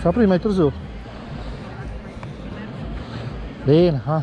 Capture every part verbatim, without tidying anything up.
Se apre mai târziu. Bine, ha.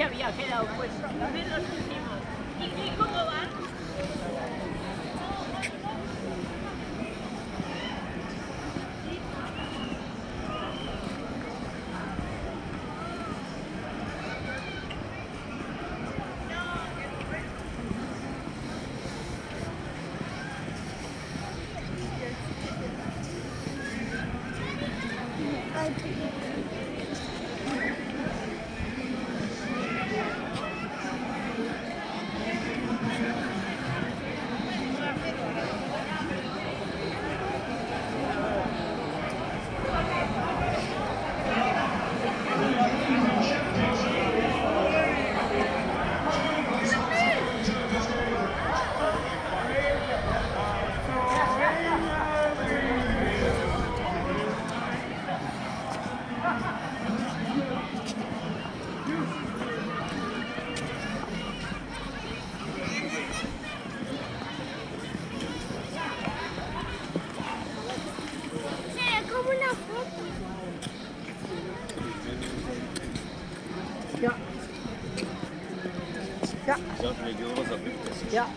Se había quedado pues los últimos. ¿Y cómo van? No, Ja. Ja. Ja.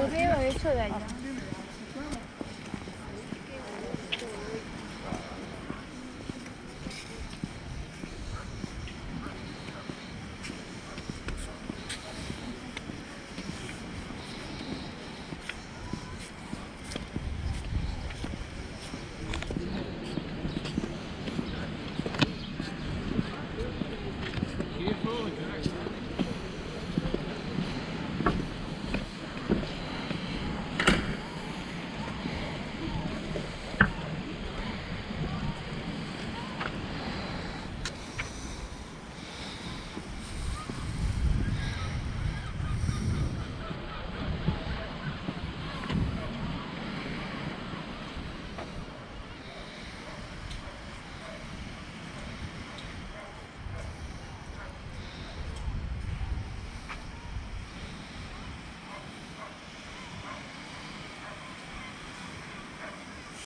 Lo veo hecho de allá.